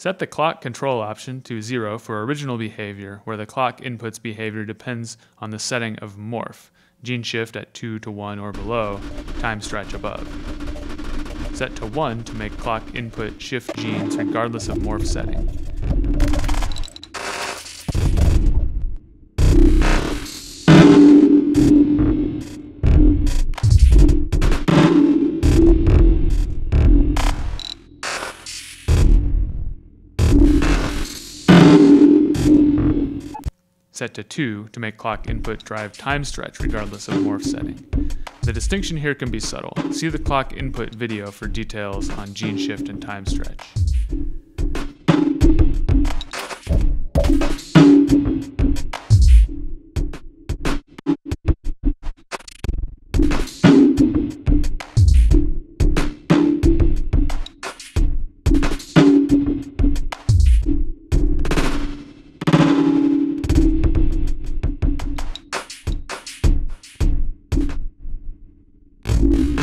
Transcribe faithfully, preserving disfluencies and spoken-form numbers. Set the clock control option to zero for original behavior, where the clock input's behavior depends on the setting of morph, gene shift at two to one or below, time stretch above. Set to one to make clock input shift genes regardless of morph setting. Set to two to make clock input drive time stretch regardless of morph setting. The distinction here can be subtle. See the clock input video for details on gene shift and time stretch. Thank you.